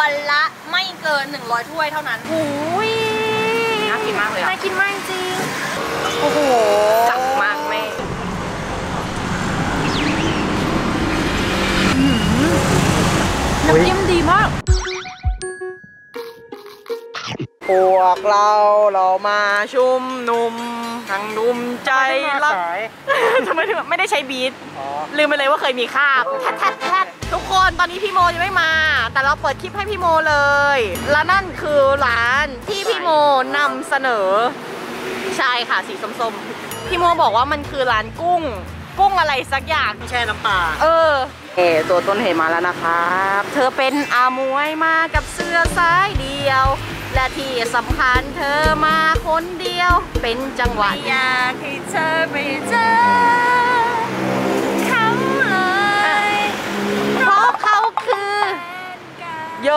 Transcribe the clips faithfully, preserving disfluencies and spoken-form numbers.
วันละไม่เกินหนึ่งร้อยถ้วยเท่านั้นหูยน่ากินมากเลยน่ากินมากจริงโอ้โหจัดมากแม่น้ำจิ้มดีมากพวกเราเรามาชุมนุมทั้งดุมใจรักทำไมถึงไม่ได้ใช้บีทลืมไปเลยว่าเคยมีคาบทุกคนตอนนี้พี่โมยังไม่มาแต่เราเปิดคลิปให้พี่โมเลยและนั่นคือร้านที่พี่โมนำเสนอใช่ค่ะสีส้มๆพี่โมบอกว่ามันคือร้านกุ้งกุ้งอะไรสักอย่างแช่น้ำปลาเออเออตัวต้นเหตุมาแล้วนะครับเธอเป็นอามวยมากับเสื้อซ้ายเดียวและที่สำคัญเธอมาคนเดียวเป็นจังหวะอยากให้เธอไปเจอเขาเลยเพราะเขาคือโย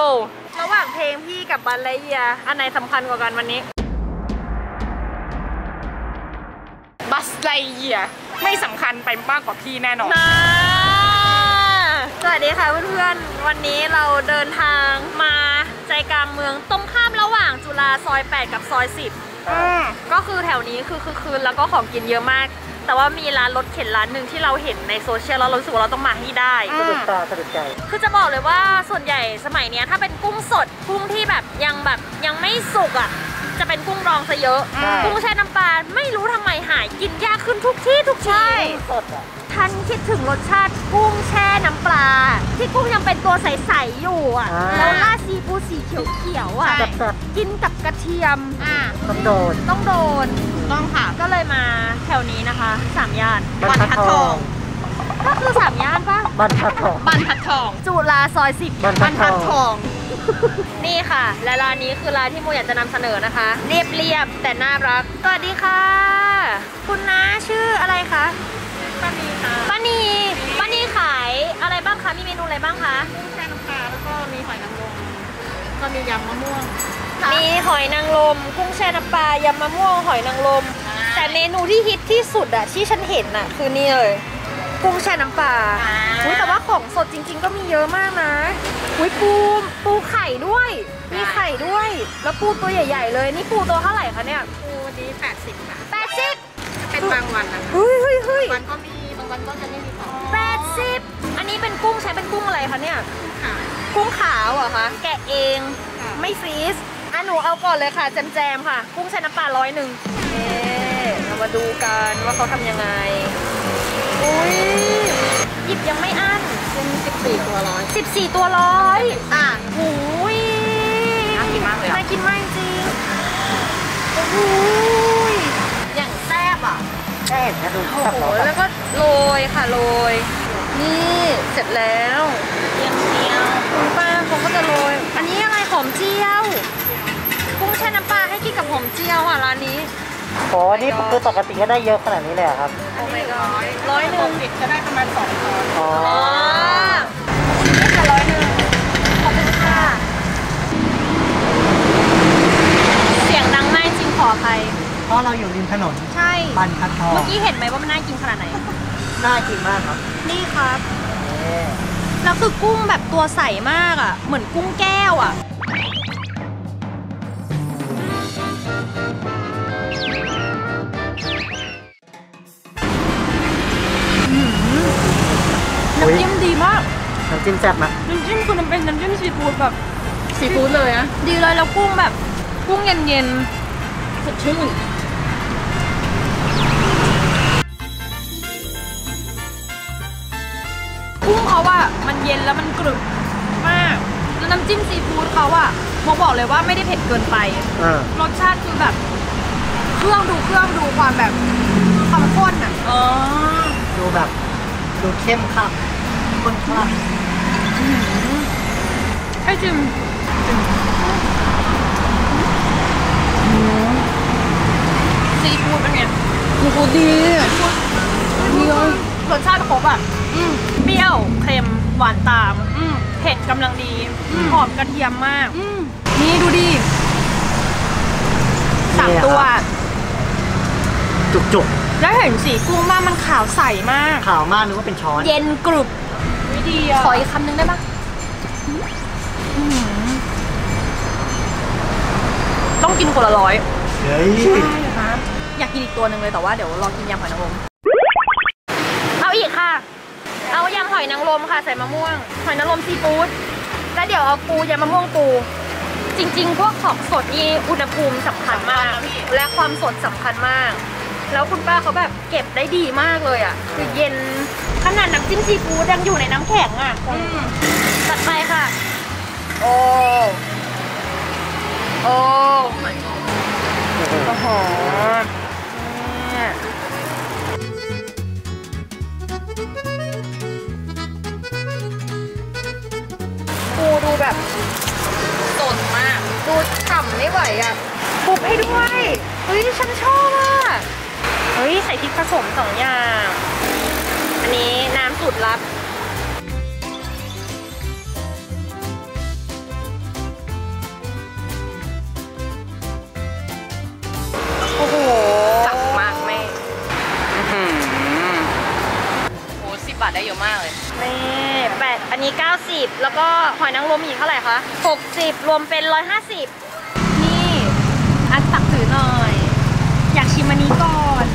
ระหว่างเพลงพี่กับบาลายีอันไหนสำคัญกว่ากันวันนี้บัสไลเยียไม่สำคัญไปมากกว่าพี่แน่นอนสวัสดีค่ะเพื่อนๆวันนี้เราเดินทางมาใจกลางเมืองตรงข้ามระหว่างจุฬาซอยแปดกับซอยสิบก็คือแถวนี้คือคือคืนแล้วก็ของกินเยอะมากแต่ว่ามีร้านรถเข็นร้านหนึ่งที่เราเห็นในโซเชียลแล้วเรารู้สึกว่าเราต้องมาให้ได้สะดุดตาสะดุดใจคือจะบอกเลยว่าส่วนใหญ่สมัยนี้ถ้าเป็นกุ้งสดกุ้งที่แบบยังแบบยังไม่สุกอ่ะจะเป็นกุ้งรองซะเยอะกุ้งแช่น้ำปลาไม่รู้ทำไมหายกินยากขึ้นทุกที่ทุกที่ท่านคิดถึงรสชาติกุ้งแช่น้ำปลาที่กุ้งยังเป็นตัวใสๆอยู่อ่ะแล้วราดซีฟู้ดสีเขียวๆอ่ะกินกับกระเทียมอ่ะต้องโดนต้องโดนต้องค่ะก็เลยมาแถวนี้นะคะสามย่านบรรทัดทองก็คือสามย่านป่ะบรรทัดทองบรรทัดทองจุฬาซอยสิบบรรทัดทองนี่ค่ะและร้านนี้คือร้านที่โมอยากจะนำเสนอนะคะเรียบเรียบแต่น่ารักสวัสดีค่ะคุณน้าชื่ออะไรคะป้านีค่ะป้านีป้านีขายอะไรบ้างคะมีเมนูอะไรบ้างคะกุ้งแช่น้ำปลาแล้วก็มีหอยนางรมก็มียำมะม่วงมีหอยนางรมกุ้งแช่น้ำปลายำมะม่วงหอยนางรมแต่เมนูที่ฮิตที่สุดอะที่ฉันเห็นอะคือนี่เลยกุ้งแช่น้ำปลาแต่ว่าของสดจริงๆก็มีเยอะมากนะอุ้ยปูปูไข่ด้วยมีไข่ด้วยแล้วปูตัวใหญ่ๆเลยนี่ปูตัวเท่าไหร่คะเนี่ยปูวันนี้แปดสิบค่ะแปดสิบเป็นบางวันนะคะบางวันก็มีบางวันก็จะไม่มีของแปดสิบอันนี้เป็นกุ้งใช้เป็นกุ้งอะไรคะเนี่ยกุ้งขาวกุ้งขาวเหรอคะแกะเองไม่ฟรีซอ่ะหนูเอาก่อนเลยค่ะแจมๆค่ะกุ้งใช้น้ำปลาร้อยหนึ่งเอ๊ะเรามาดูกันว่าเขาทำยังไงอุ้ยหยิบยังไม่อั้นเป็นสิบสี่ตัวร้อยสิบสี่ตัวร้อยอ่ะหูยน่ากินมากเลยน่ากินมากจริงโอ้โหอย่างแซ่บอ่ะแซ่บนะดูโอ้โหแล้วก็โรยค่ะโรยนี่เสร็จแล้วเจียวเจียวคุณป้าเขาก็จะโรยอันนี้ยังไงหอมเจียวกุ้งแช่น้ำปลาให้กินกับหอมเจียวอ่ะร้านนี้โอ้โหนี่คือปกติก็ได้เยอะขนาดนี้เลยครับโอ้ยร้อยร้อยหนึ่งปิดจะได้ประมาณสองร้อยอ๋อนี่จะร้อยหนึ่งขอบคุณค่ะเสียงดังมากจริงขอใครเพราะเราอยู่ริมถนนใช่บรรทัดทองเมื่อกี้เห็นไหมว่ามันน่ากินขนาดไหนน่ากินมากครับนี่ครับแล้วคือกุ้งแบบตัวใสมากอ่ะเหมือนกุ้งแก้วอ่ะน้ำจิ้มดีมากน้ำจิ้มแซ่บมากน้ำจิ้มคือมันเป็นน้ำจิ้มซีฟู้ดแบบซีฟู้ดเลยนะดีเลยแล้วกุ้งแบบกุ้งเย็นๆสดชื่นกุ้งเขาอะมันเย็นแล้วมันกรึบมากแล้วน้ำจิ้มซีฟู้ดเขาอะโมบอกเลยว่าไม่ได้เผ็ดเกินไปรสชาติคือแบบเครื่องดูเครื่องดูความแบบความข้นอะดูแบบดูเข้มค่ะข้นค่ะไอจิมซีฟู้ดเป็นไงซีฟู้ดดีดีรสชาติครบอ่ะเปรี้ยวเค็มหวานตามเผ็ดกำลังดีหอมกระเทียมมากนี่ดูดิสามตัวจุกๆได้เห็นสีกุ้งมากมันขาวใสมากขาวมากนึกว่าเป็นช้อนเย็นกรุบวิดีขออีกคำนึงได้ปะ กินคนละร้อยเฮ้ยใช่ครับอยากกินอีกตัวหนึ่งเลยแต่ว่าเดี๋ยวรอกินยำหอยนางรมเอาอีกค่ะเอายำหอยนางรมค่ะใส่มะม่วงหอยนางรมซีฟู้ดแล้วเดี๋ยวเอาปูยำมะม่วงปูจริงๆพวกของสดนี่อุณหภูมิสำคัญมากและความสดสำคัญมากแล้วคุณป้าเขาแบบเก็บได้ดีมากเลยอ่ะคือเย็นขนาดน้ำจิ้มซีฟู้ดยังอยู่ในน้ำแข็งอ่ะตัดไปค่ะโอ้โอ้หอมปูดูแบบสดมากดูฉ่ำไม่ไหวอ่ะปุบให้ด้วยเฮ้ยฉันชอบอ่ะเฮ้ยใส่พริกผสมสองอย่างอันนี้น้ำสูตรลับโอ้โหจับมากแม่โอ้สิบบาทได้เยอะมากเลยแม่แปดอันนี้เก้าสิบแล้วก็หอยนางรมอีกเท่าไหร่คะหกสิบรวมเป็นหนึ่งร้อยห้าสิบนี่อันตักถือหน่อยอยากชิมอันนี้ก่อน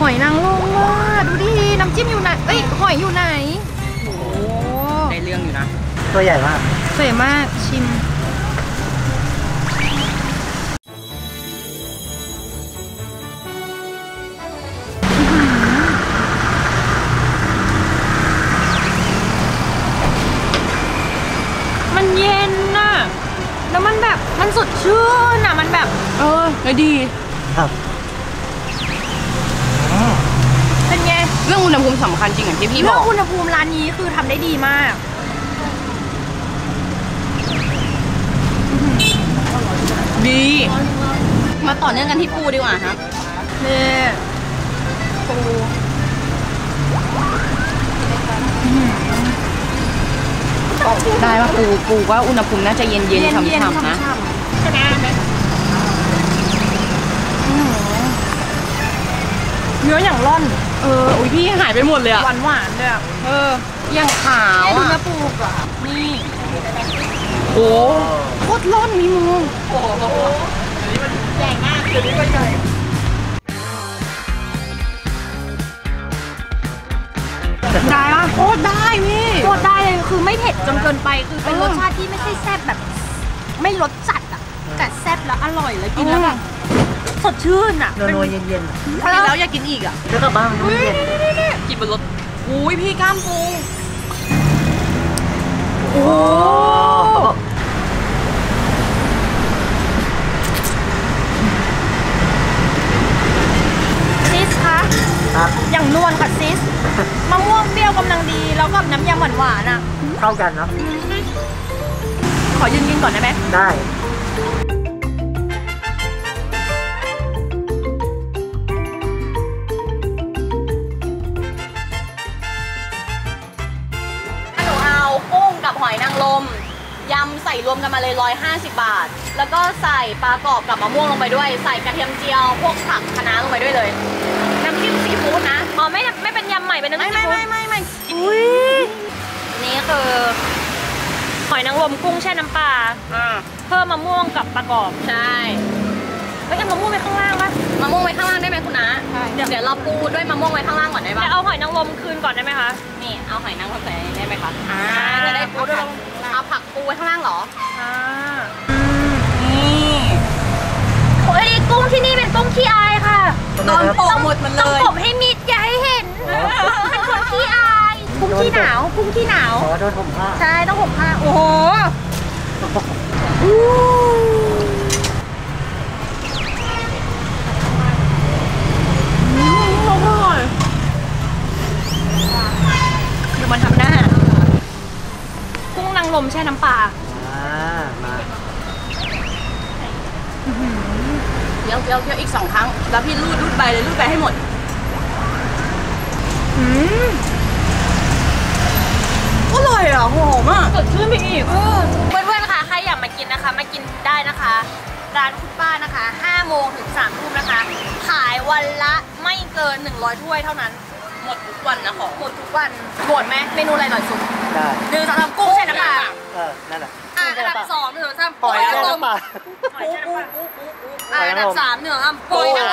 หอยนางรมว่าดูดิน้ำจิ้มอยู่ไหนเอ้ยหอยอยู่ไหนโอ้ในเรื่องอยู่นะตัวใหญ่มากสวยมากชิมมันเย็นน่ะแล้วมันแบบมันสดชื่นน่ะมันแบบเออเลยดีครับเป็นไงเรื่องอุณหภูมิสำคัญจริงอย่างที่พี่บอกเรื่องอุณหภูมิร้านนี้คือทำได้ดีมากดีมาต่อเนื่องกันที่ปูดีกว่าครับนี่ปูได้ว่าปูปูว่าอุณหภูมิน่าจะเย็นเย็นช่ำๆนะเนื้ออย่างร่อนเอออุ้ยพี่หายไปหมดเลยอะหวานหวานเลยเอออย่างขาวดูเนื้อปูก่อนนี่โอ้โคตรร่อนมีมือโอ้แรงมากเดี๋ยวนี้มันใหญ่ได้ปะโคตรได้พี่โคตรได้เลยคือไม่เผ็ดจนเกินไปคือเป็นรสชาติที่ไม่ใช่แซ่บแบบไม่รสจัดอะแต่แซ่บแล้วอร่อยแล้วกินแล้วแบบสดชื่นอะโนยเย็นๆกินแล้วอยากกินอีกอะแล้วกลับบ้านกินบนรถอุ้ยพี่กล้ามปูโอ้ซิสคะอย่างนวลค่ะซิสมะม่วงเปรี้ยวกำลังดีแล้วก็น้ำยำหวานๆอ่ะเข้ากันเนาะขอยืนกินก่อนได้ไหมได้หนูเอากุ้งกับหอยนางรมยำใส่รวมกันมาเลยหนึ่งร้อยห้าสิบบาทแล้วก็ใส่ปลากรอบกับมะม่วงลงไปด้วยใส่กระเทียมเจียวพวกผักคะน้าลงไปด้วยเลยน้ำจิ้มซีฟู้ดนะอ๋อไม่ไม่เป็นยำใหม่เป็นน้ำจิ้มซีฟู้ดไม่ไม่ไม่อุ้ยนี่คือหอยนางรมกุ้งแช่น้ำปลาเพิ่มมะม่วงกับปลากรอบใช่แล้วจะมะม่วงไว้ข้างล่างปะมะม่วงไว้ข้างล่างได้ไหมคุณน้าเดี๋ยวเราปูด้วยมะม่วงไว้ข้างล่างก่อนได้ปะจะเอาหอยนางรมคืนก่อนได้ไหมคะนี่เอาหอยนางรมใส่ได้ไหมคะอ่าจะได้ปูด้วยเอาผักปูไว้ข้างล่างเหรออ่านี่โอ้ยกุ้งที่นี่เป็นกุ้งขี้อายค่ะตอนโปะหมดมันเลยต้องโปะให้มิดอย่าให้เห็นเป็นคนขี้อายกุ้งขี้หนาวกุ้งขี้หนาวโดนห่มผ้าใช่ต้องห่มผ้าโอ้โหมันทำหน้ากุ้งนางรมแช่น้ำปลามาเดี๋ยวเดี๋ยวเดี๋ยวอีกสองครั้งแล้วพี่รูดรูดไปเลยรูดไปให้หมดอืมอร่อยอ่ะหอมอ่ะสดชื่นไปอีกเพื่อนๆค่ะใครอยากมากินนะคะมากินได้นะคะร้านคุณป้านะคะห้าโมงถึงสามทุ่มนะคะขายวันละไม่เกินหนึ่งร้อยถ้วยเท่านั้นหมดทุกวันนะของหมดทุกวันโหวตไหมเมนูอะไรอร่อยสุดได้หนึ่งสองสามกุ้งใช่น้ำปลาเออนั่นแหละอ่ะอันดับสองหนึ่งสองสามหอยนางรม กูกูกูกูกูอ่าอันดับสามเหนืออ่ะโปรยนะ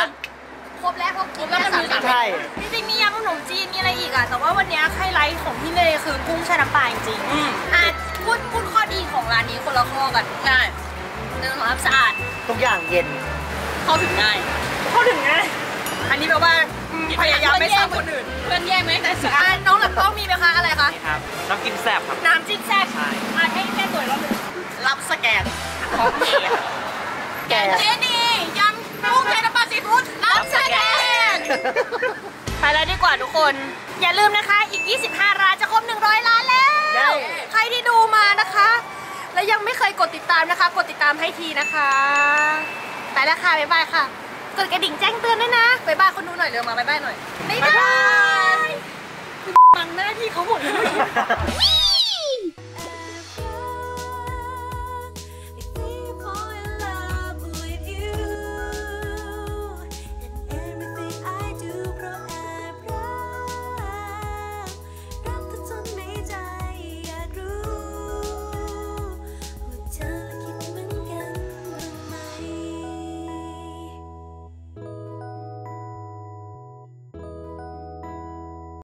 ครบแล้วครบแล้วมันมีสามใช่จริงๆมียำขนมจีนมีอะไรอีกอ่ะแต่ว่าวันนี้ไฮไลท์ของที่เนยคือกุ้งแช่น้ำปลาจริงๆอ่ะพูดพูดข้อดีของร้านนี้คนละข้อกันง่ายเนื้อสะอาดทุกอย่างเย็นเข้าถึงง่ายเข้าถึงง่ายอันนี้แปลว่าพยายามไม่ซ้ำคนอื่นเพื่อนแย่ไหมแต่สะอาดน้องหลับต้องมีไหมคะอะไรคะครับน้ำจิ้มแซ่บครับน้ำจิ้มแซ่บใช่ให้แม่สวยรับรับสแกนของเก๋แกงเจนียำกุ้งแช่น้ำปลาซีฟู้ดรับสแกนไปแล้วดีกว่าทุกคนอย่าลืมนะคะอีกยี่สิบห้าร้านจะครบหนึ่งร้อยร้านแล้วใครที่ดูมานะคะและยังไม่เคยกดติดตามนะคะกดติดตามให้ทีนะคะไปแล้วค่ะบ๊ายบายค่ะกดกระดิ่งแจ้งเตือนด้วยนะบ๊ายบายคนดูหน่อยเร็วมาบ๊ายบายหน่อยบ๊ายบายมังหน้าที่เขาหมดเลย